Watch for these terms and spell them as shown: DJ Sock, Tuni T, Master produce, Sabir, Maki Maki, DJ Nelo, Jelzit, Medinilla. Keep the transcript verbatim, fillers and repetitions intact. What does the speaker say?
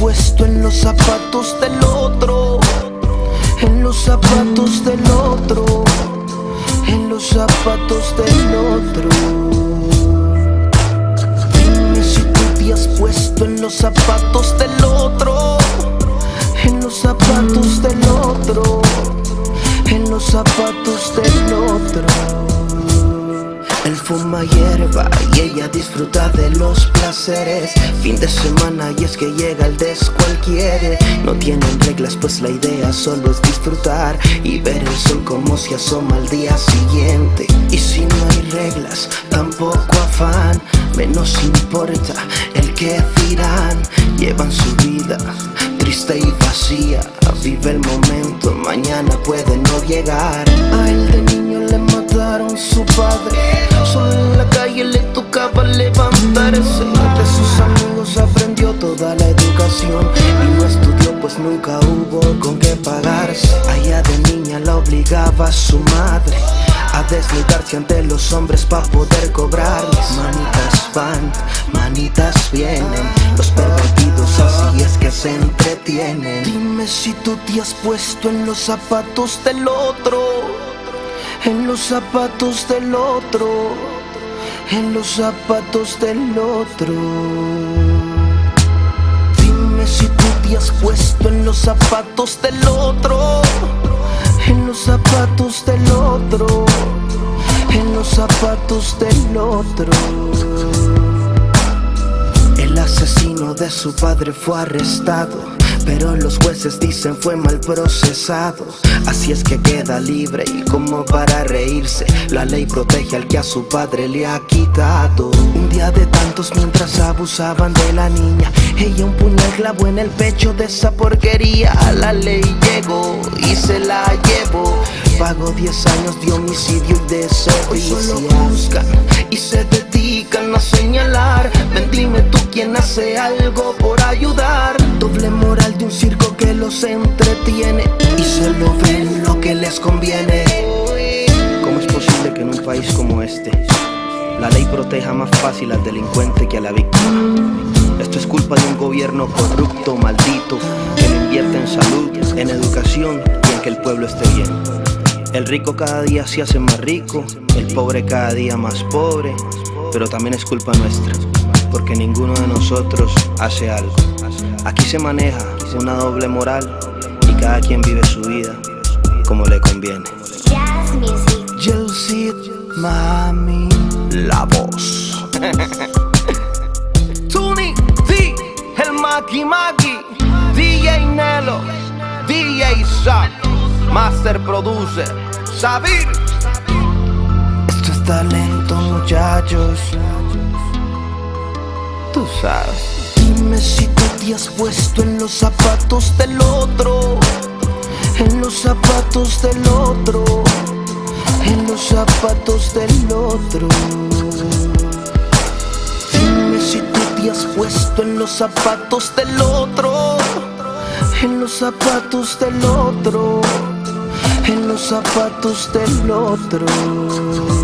puesto en los zapatos del otro, en los zapatos del otro, en los zapatos del otro. Dime si tú te has puesto en los zapatos del otro, en los zapatos del otro, en los zapatos del otro. Él fuma hierba y ella disfruta de los placeres. Fin de semana y es que llega el descualquiere. No tienen reglas pues la idea solo es disfrutar y ver el sol como se asoma al día siguiente. Y si no hay reglas, tampoco afán, menos importa el que dirán. Llevan su vida triste y vacía, vive el momento, mañana puede no llegar. A él de niño le mataron su padre, solo en la calle le tocaba levantarse. De sus amigos aprendió toda la educación y no estudió pues nunca hubo con qué pagarse. Allá de niña la obligaba a su madre a desnudarse ante los hombres para poder cobrarles. Manitas van, manitas vienen, los pervertidos así es que se entretienen. Dime si tú te has puesto en los zapatos del otro, en los zapatos del otro, en los zapatos del otro. Dime si tú te has puesto en los zapatos del otro, en los zapatos del otro, en los zapatos del otro. El asesino de su padre fue arrestado, pero los jueces dicen fue mal procesado. Así es que queda libre y como para reírse, la ley protege al que a su padre le ha quitado. Un día de tantos mientras abusaban de la niña, ella un puñal clavó en el pecho de esa porquería. La ley llegó y se la llevó, pagó diez años de homicidio y de servicio. Hoy solo buscan y se dedican a señalar. Ven dime tú quién hace algo por ayudar. Doble moral de un circo que los entretiene y solo ven lo que les conviene. ¿Cómo es posible que en un país como este la ley proteja más fácil al delincuente que a la víctima? Esto es culpa de un gobierno corrupto, maldito, que no invierte en salud, en educación y en que el pueblo esté bien. El rico cada día se hace más rico, el pobre cada día más pobre, pero también es culpa nuestra, porque ninguno de nosotros hace algo. Aquí se maneja una doble moral y cada quien vive su vida como le conviene. Jelzit, mami, la voz. Tuni T, el Maki Maki, D J Nelo, D J Sock, Master Produce, Sabir. Esto es talento, muchachos. Tú sabes. Dime si tú te has puesto en los zapatos del otro, en los zapatos del otro, en los zapatos del otro. Dime si tú te has puesto en los zapatos del otro, en los zapatos del otro, en los zapatos del otro.